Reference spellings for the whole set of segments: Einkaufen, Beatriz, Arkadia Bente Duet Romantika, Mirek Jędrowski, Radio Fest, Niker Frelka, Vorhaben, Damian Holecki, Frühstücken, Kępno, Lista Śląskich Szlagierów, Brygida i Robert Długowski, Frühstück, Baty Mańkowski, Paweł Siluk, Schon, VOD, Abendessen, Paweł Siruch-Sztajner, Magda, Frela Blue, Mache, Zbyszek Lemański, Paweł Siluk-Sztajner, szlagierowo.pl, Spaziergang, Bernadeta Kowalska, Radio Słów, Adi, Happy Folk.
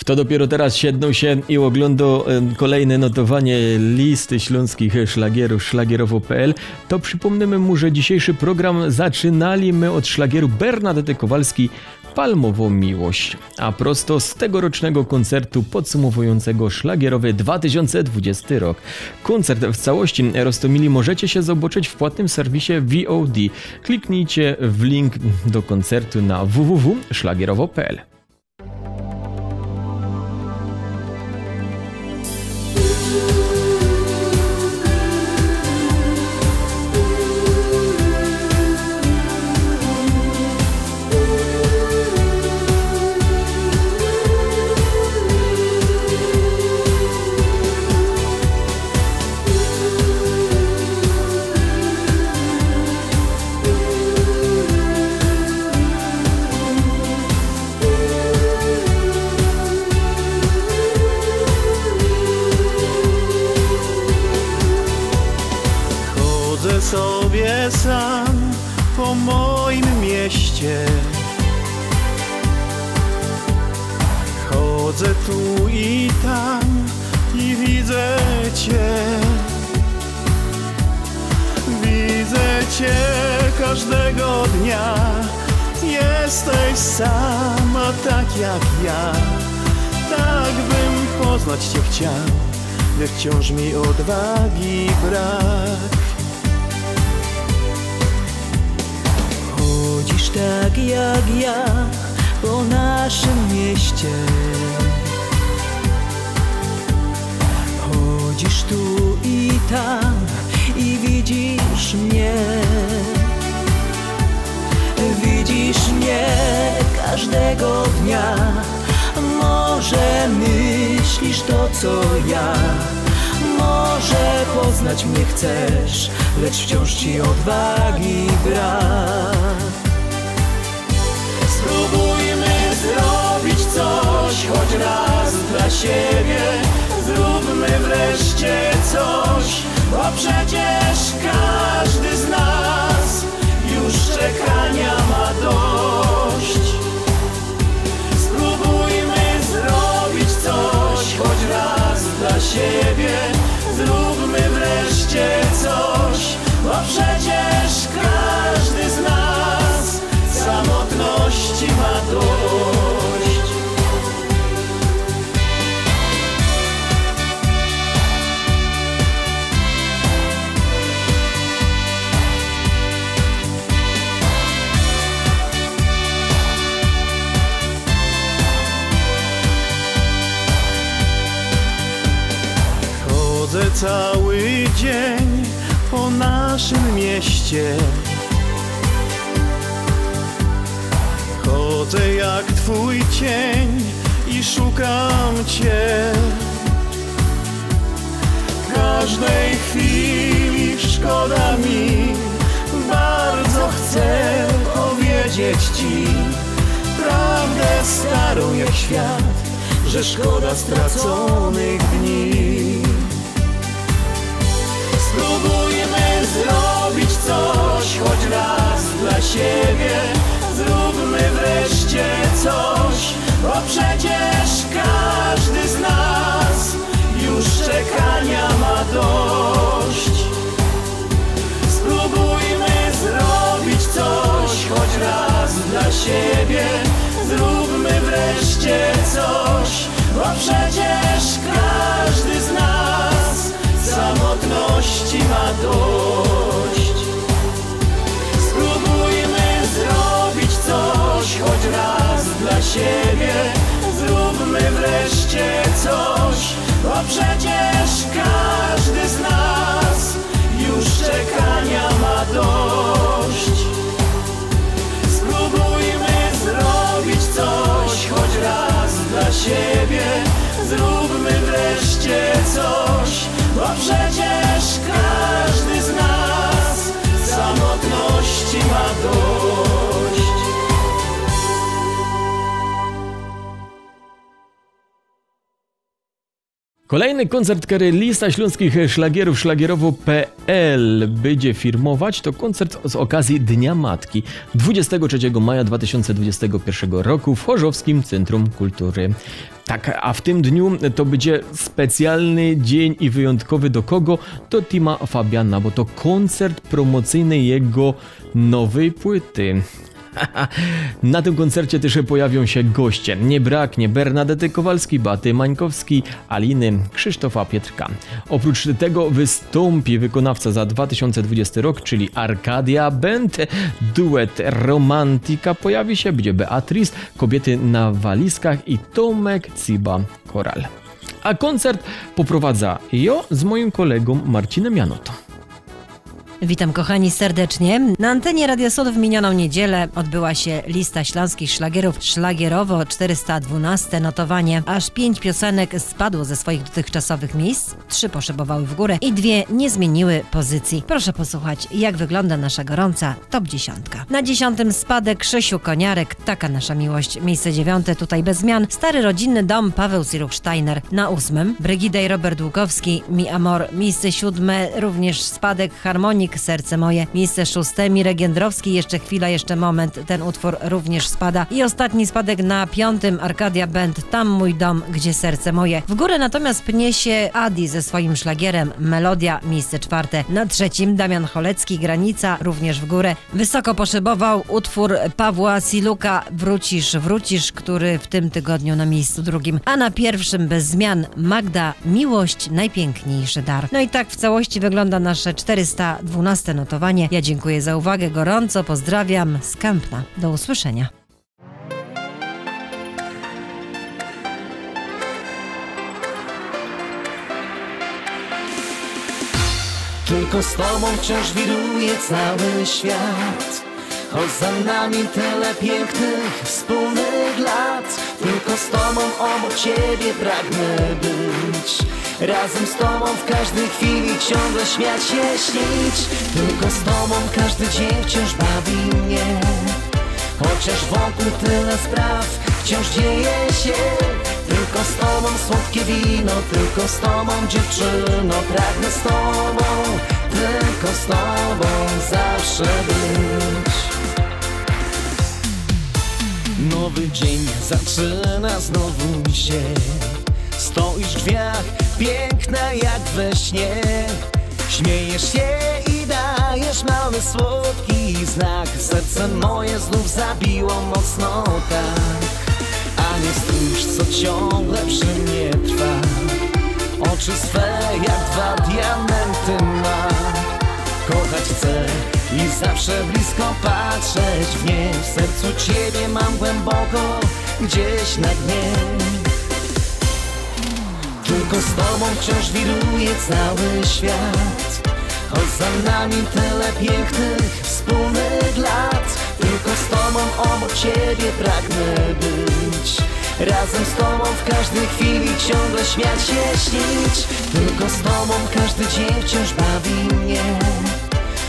Kto dopiero teraz siednął się i oglądał kolejne notowanie listy śląskich szlagierów szlagierowo.pl, to przypomnimy mu, że dzisiejszy program zaczynaliśmy od szlagieru Bernadety Kowalski Palmową Miłość, a prosto z tegorocznego koncertu podsumowującego szlagierowy 2020 rok. Koncert w całości Rostomili możecie się zobaczyć w płatnym serwisie VOD. Kliknijcie w link do koncertu na www.szlagierowo.pl. Chodzę tu i tam i widzę Cię. Widzę Cię każdego dnia. Jesteś sama tak jak ja. Tak bym poznać Cię chciał, lecz wciąż mi odwagi brak. Chodzisz tak jak ja po naszym mieście. Chodzisz tu i tam i widzisz mnie. Widzisz mnie każdego dnia. Może myślisz to co ja. Może poznać mnie chcesz, lecz wciąż ci odwagi brak. Spróbujmy zrobić coś, choć raz dla siebie. Zróbmy wreszcie coś, bo przecież każdy z nas już czekania ma dość. Spróbujmy zrobić coś, choć raz dla siebie. Zróbmy wreszcie coś, bo przecież każdy z nas samotności ma dość. Chodzę cały dzień po naszym mieście. Chodzę jak Twój cień i szukam Cię. Każdej chwili szkoda mi, bardzo chcę powiedzieć Ci prawdę starą jak świat, że szkoda straconych dni. Spróbujmy zrobić coś, choć raz dla siebie. Zróbmy wreszcie coś, bo przecież każdy z nas już czekania ma dość. Spróbujmy zrobić coś, choć raz dla siebie. Zróbmy wreszcie coś, bo przecież każdy z nas samotności ma dość. Spróbujmy zrobić coś, choć raz dla siebie. Zróbmy wreszcie coś, bo przecież każdy z nas już czekania ma dość. Spróbujmy zrobić coś, choć raz dla siebie. Zróbmy wreszcie coś, bo przecież każdy z nas samotności ma dość. Kolejny koncert, który Lista Śląskich Szlagierów szlagierowo.pl będzie firmować, to koncert z okazji Dnia Matki 23 maja 2021 roku w Chorzowskim Centrum Kultury. Tak, a w tym dniu to będzie specjalny dzień i wyjątkowy do kogo? Do Tima Fabiana, bo to koncert promocyjny jego nowej płyty. Na tym koncercie też pojawią się goście. Nie braknie Bernadety Kowalski, Baty Mańkowski, Aliny, Krzysztofa Pietrka. Oprócz tego wystąpi wykonawca za 2020 rok, czyli Arkadia Bente Duet Romantika. Pojawi się, będzie Beatriz, Kobiety na walizkach i Tomek Ciba Koral. A koncert poprowadza Jo z moim kolegą Marcinem Janotą. Witam kochani serdecznie. Na antenie Radia Słów w minioną niedzielę odbyła się Lista Śląskich Szlagierów szlagierowo 412 notowanie. Aż 5 piosenek spadło ze swoich dotychczasowych miejsc, 3 poszybowały w górę i 2 nie zmieniły pozycji. Proszę posłuchać, jak wygląda nasza gorąca top 10. Na 10. spadek Krzysiu Koniarek, Taka nasza miłość. Miejsce 9. tutaj bez zmian, Stary rodzinny dom, Paweł Siruch-Sztajner. Na 8. Brygida i Robert Długowski, Mi Amor. Miejsce 7. również spadek, Harmonik, Serce moje. Miejsce 6. Mirek Jędrowski, Jeszcze chwila, jeszcze moment. Ten utwór również spada. I ostatni spadek na 5. Arkadia Bend, Tam mój dom, gdzie serce moje. W górę natomiast pnie się Adi ze swoim szlagierem Melodia. Miejsce 4. Na 3. Damian Holecki, Granica, również w górę. Wysoko poszybował utwór Pawła Siluka, Wrócisz, wrócisz, który w tym tygodniu na miejscu 2. A na 1. bez zmian Magda, Miłość, najpiękniejszy dar. No i tak w całości wygląda nasze 412 notowanie. Ja dziękuję za uwagę, gorąco pozdrawiam z Kępna. Do usłyszenia. Tylko z tobą wciąż wiruje cały świat, choć za nami tyle pięknych wspólnych lat. Tylko z tobą obok ciebie pragnę być, razem z tobą w każdej chwili ciągle śmiać się, śnić. Tylko z tobą każdy dzień wciąż bawi mnie, chociaż wokół tyle spraw wciąż dzieje się. Tylko z tobą słodkie wino, tylko z tobą dziewczyno, pragnę z tobą, tylko z tobą zawsze być. Nowy dzień zaczyna znowu się, stoisz w drzwiach, piękna jak we śnie. Śmiejesz się i dajesz mały słodki znak, serce moje znów zabiło mocno tak. A nie stróż, co ciągle przy mnie trwa, oczy swe jak 2 diamenty ma. Kochać chcę i zawsze blisko patrzeć w nie, w sercu ciebie mam głęboko, gdzieś na dnie. Tylko z tobą wciąż wiruje cały świat, choć za nami tyle pięknych wspólnych lat. Tylko z tobą obok ciebie pragnę być, razem z tobą w każdej chwili ciągle śmiać się, śnić. Tylko z tobą każdy dzień wciąż bawi mnie,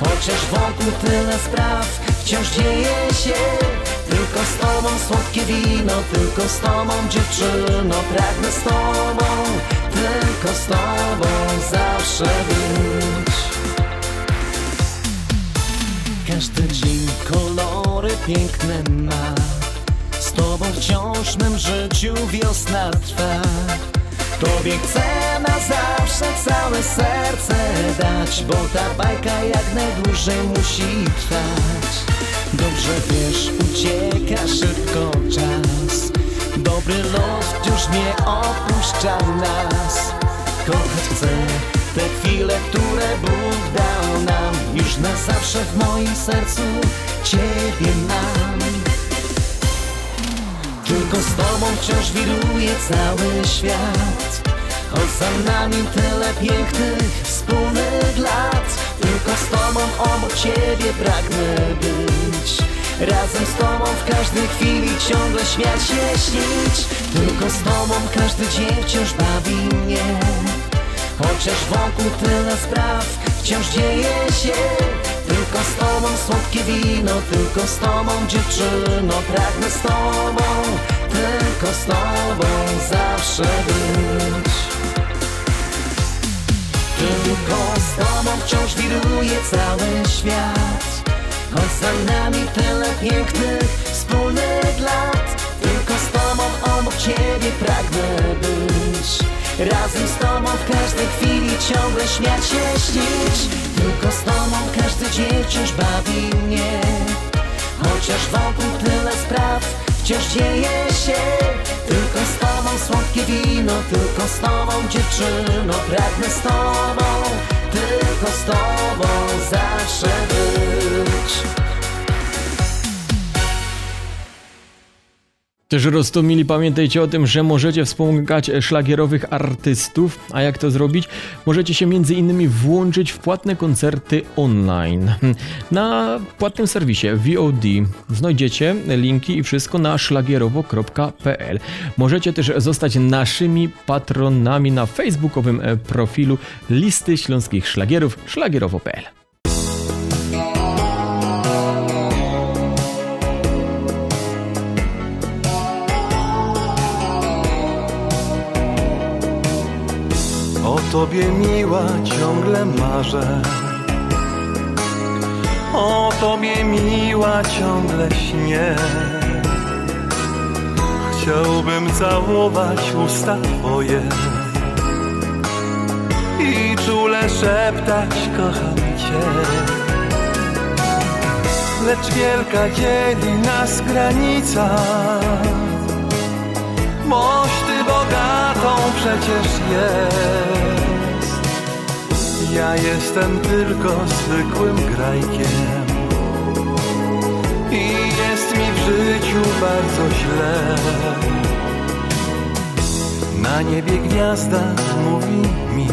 chociaż wokół tyle spraw wciąż dzieje się. Tylko z tobą słodkie wino, tylko z tobą dziewczyno, pragnę z tobą, tylko z tobą zawsze być. Każdy dzień kolory piękne ma, z tobą wciąż w mym życiu wiosna trwa. Tobie chcę na zawsze całe serce dać, bo ta bajka jak najdłużej musi trwać. Dobrze wiesz, ucieka szybko czas, dobry los wciąż nie opuszcza nas. Kochać chcę te chwile, które Bóg dał nam, już na zawsze w moim sercu ciebie mam. Tylko z tobą wciąż wiruje cały świat, choć za nami tyle pięknych wspólnych lat. Tylko z tobą obok ciebie pragnę być, razem z tobą w każdej chwili ciągle śmiać się, śnić. Tylko z tobą każdy dzień wciąż bawi mnie, chociaż wokół tyle spraw wciąż dzieje się. Tylko z tobą słodkie wino, tylko z tobą dziewczyno, pragnę z tobą, tylko z tobą zawsze być. Tylko z tobą wciąż wiruje cały świat, choć za nami tyle pięknych wspólnych lat. Tylko z tobą obok ciebie pragnę być, razem z tobą w każdej chwili ciągle śmiać się śnić. Tylko z tobą każdy dzień wciąż bawi mnie, chociaż wokół tyle spraw wciąż dzieje się. Tylko z tobą słodkie wino, tylko z tobą dziewczyno, pragnę z tobą, tylko z tobą zawsze być. Też Roztomili, pamiętajcie o tym, że możecie wspomagać szlagierowych artystów. A jak to zrobić? Możecie się m.in. włączyć w płatne koncerty online. Na płatnym serwisie VOD znajdziecie linki i wszystko na szlagierowo.pl. Możecie też zostać naszymi patronami na facebookowym profilu Listy Śląskich Szlagierów szlagierowo.pl. Tobie miła ciągle marzę, o tobie miła ciągle śnię. Chciałbym całować usta twoje i czule szeptać kocham cię. Lecz wielka dzieli nas granica, boś ty bogatą przecież jest. Ja jestem tylko zwykłym grajkiem i jest mi w życiu bardzo źle. Na niebie gwiazda mówi mi,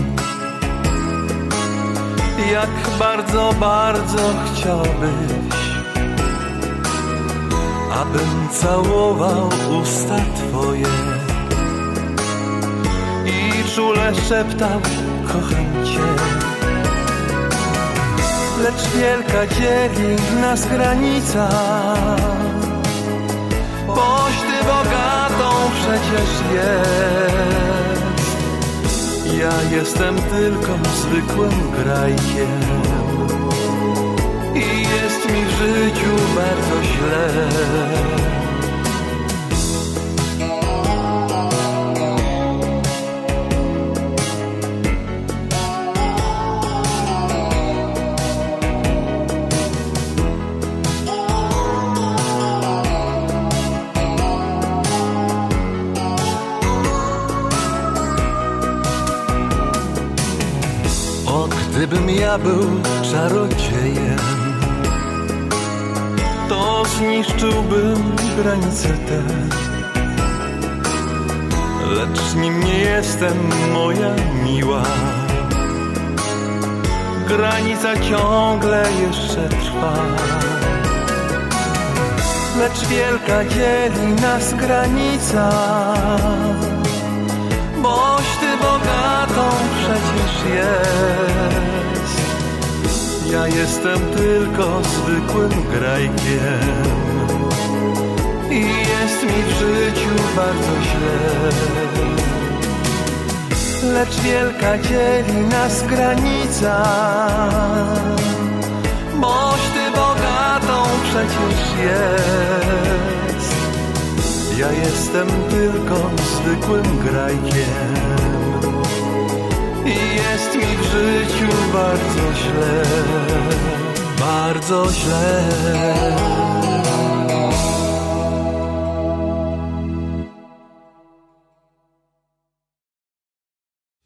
jak bardzo, bardzo chciałbyś, abym całował usta twoje i czule szeptał kocham cię. Lecz wielka dzieli nas granica, boś ty bogatą przecież jest. Ja jestem tylko zwykłym grajkiem i jest mi w życiu bardzo źle. Gdybym ja był czarodziejem, to zniszczyłbym granice te. Lecz nim nie jestem, moja miła, granica ciągle jeszcze trwa. Lecz wielka dzieli nas granica, boś ty bogatą przecież jest. Ja jestem tylko zwykłym grajkiem i jest mi w życiu bardzo źle. Lecz wielka dzieli nas granica, boś ty bogatą przecież jest. Ja jestem tylko zwykłym grajkiem i jest mi w życiu bardzo źle, bardzo źle.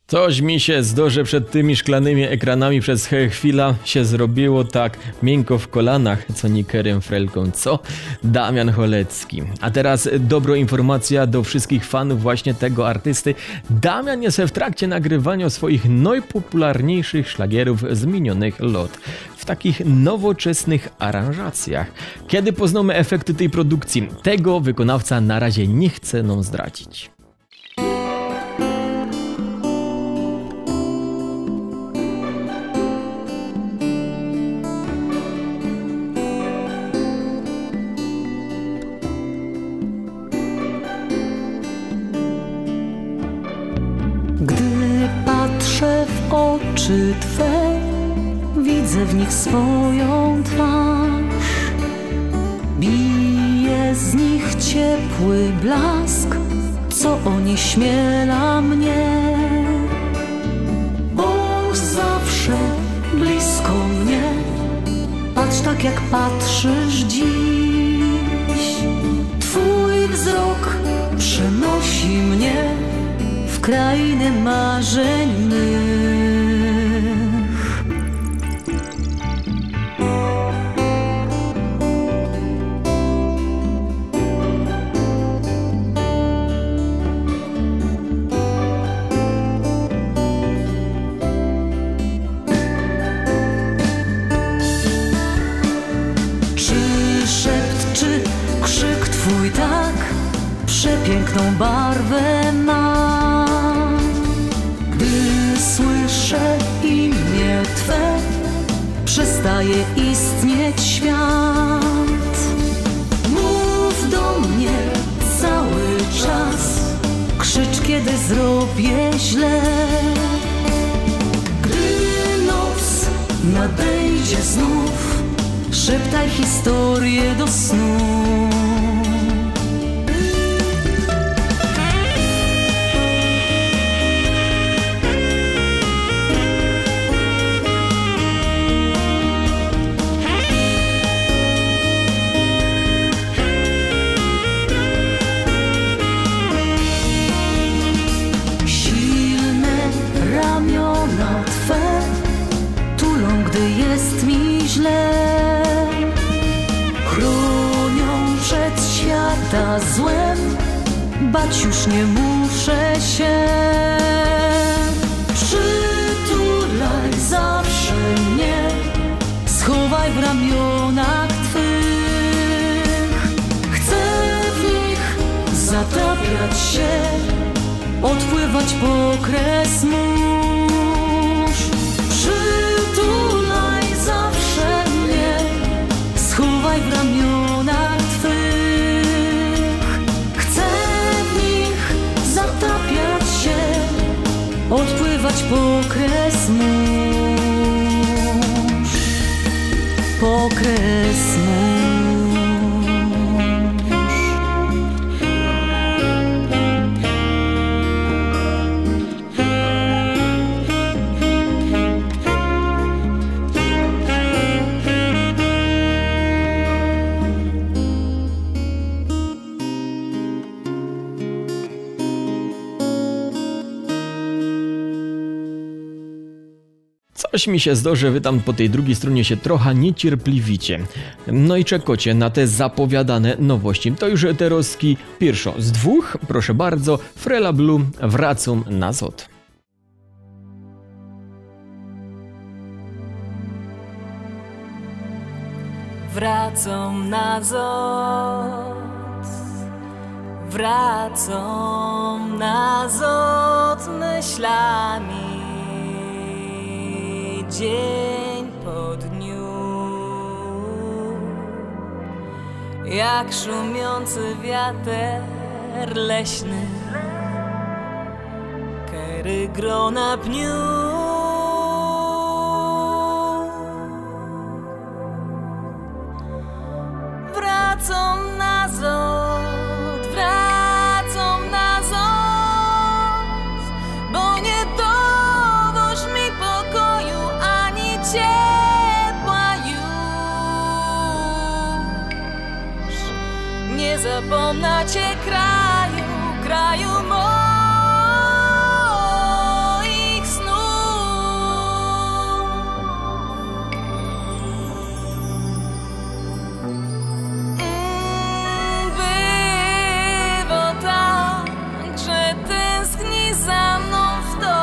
Coś mi się zdorzy przed tymi szklanymi ekranami przez chwilę się zrobiło tak miękko w kolanach, co Nikerem Frelką, co Damian Holecki. A teraz dobra informacja do wszystkich fanów właśnie tego artysty. Damian jest w trakcie nagrywania swoich najpopularniejszych szlagierów z minionych lat w takich nowoczesnych aranżacjach. Kiedy poznamy efekty tej produkcji, tego wykonawca na razie nie chce nam zdradzić. patrzę w oczy Twe, widzę w nich swoją twarz. Bije z nich ciepły blask, co onieśmiela mnie. Bądź zawsze blisko mnie, patrz tak jak patrzysz dziś. Twój wzrok przenosi mnie w krainę marzeń mych. Czy szept, czy krzyk Twój tak przepiękną barwę ma? Słyszę imię Twe, przestaje istnieć świat. Mów do mnie cały czas, krzycz kiedy zrobię źle. Gdy noc nadejdzie znów, szeptaj historię do snu. Złem, bać już nie muszę się. Przytulaj zawsze mnie, schowaj w ramionach Twych. Chcę w nich zatapiać się, odpływać po kres mórz. Przytulaj zawsze mnie, schowaj w ramionach Twych. Odpływać po kres Coś mi się zdarzy, wy tam po tej drugiej stronie się trochę niecierpliwicie. No i czekacie na te zapowiadane nowości. To już te roski pierwszą z dwóch, proszę bardzo, Frela Blue, wracam na zot. Wracam na zot, wracam na zot myślami. Dzień po dniu, jak szumiący wiater leśny, kery grona pniu. Wracam na zot, wracam na zot, bo nie dowoż mi pokoju. Ciepła już, nie zapomnę Cię kraju, kraju moich snów. Było tak, że tęskni za mną w to.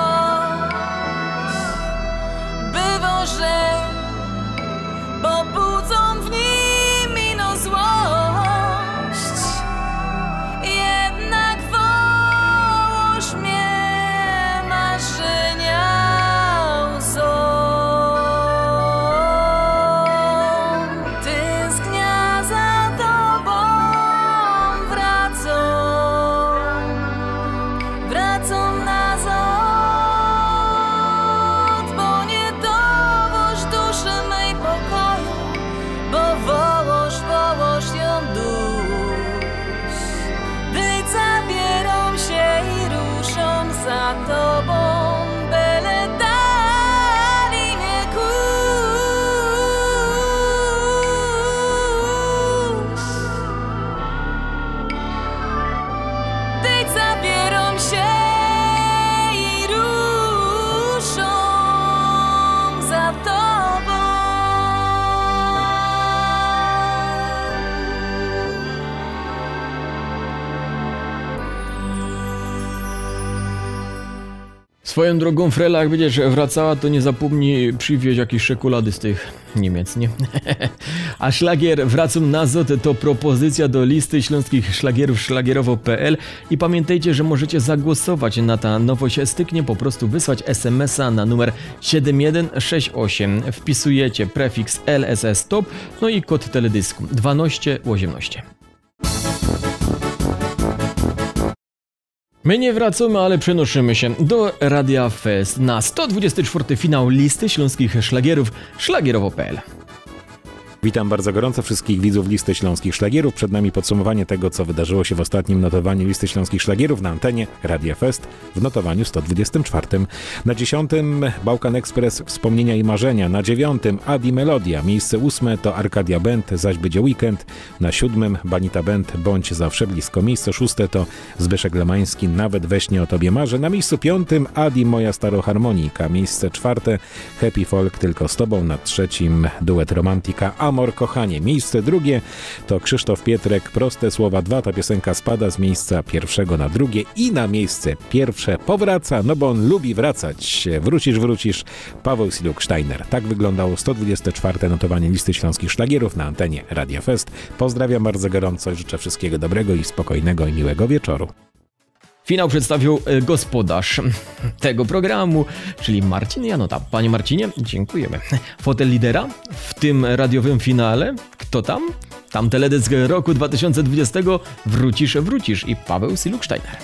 Że bo budzą w nim ino złość, jednak wolę za tobą, byle dali mnie kuś. Tyć zabierą się i ruszą za tobą. Swoją drogą, Frela, jak będziesz wracała, to nie zapomnij przywieźć jakiejś czekolady z tych Niemiec, nie? A szlagier Wracam Nazad to propozycja do listy śląskich szlagierów szlagierowo.pl i pamiętajcie, że możecie zagłosować na ta nowość. Styknie po prostu wysłać SMS-a na numer 7168. Wpisujecie prefiks LSS TOP, no i kod teledysku 1218. My nie wracamy, ale przenoszymy się do Radia Fest na 124. finał Listy Śląskich Szlagierów szlagierowo.pl. Witam bardzo gorąco wszystkich widzów Listy Śląskich Szlagierów. Przed nami podsumowanie tego, co wydarzyło się w ostatnim notowaniu Listy Śląskich Szlagierów na antenie Radia Fest w notowaniu 124. Na 10. Bałkan Express Wspomnienia i Marzenia. Na 9. Adi Melodia. Miejsce 8. to Arkadia Bend, zaś będzie weekend. Na 7. Banita Bend, Bądź zawsze blisko. Miejsce 6. to Zbyszek Lemański, Nawet we śnie o tobie marzę. Na miejscu 5. Adi Moja Staroharmonika. Miejsce 4. Happy Folk, Tylko z tobą. Na 3. Duet Romantika, Amor, kochanie. Miejsce 2 to Krzysztof Pietrek, Proste słowa 2. Ta piosenka spada z miejsca 1 na 2. I na miejsce 1 powraca, no bo on lubi wracać. Wrócisz, wrócisz. Paweł Siluk-Sztajner. Tak wyglądało 124. notowanie Listy Śląskich Szlagierów na antenie Radia Fest. Pozdrawiam bardzo gorąco i życzę wszystkiego dobrego i spokojnego i miłego wieczoru. Finał przedstawił gospodarz tego programu, czyli Marcin Janota. Panie Marcinie, dziękujemy. Fotel lidera w tym radiowym finale. Kto tam? Tam teledysk roku 2020 Wrócisz, wrócisz i Paweł Siluk-Sztajner.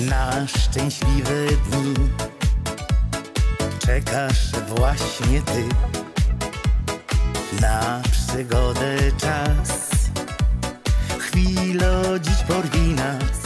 Na szczęśliwe dni czekasz właśnie ty. Na przygodę czas, chwilo dziś porwi nas.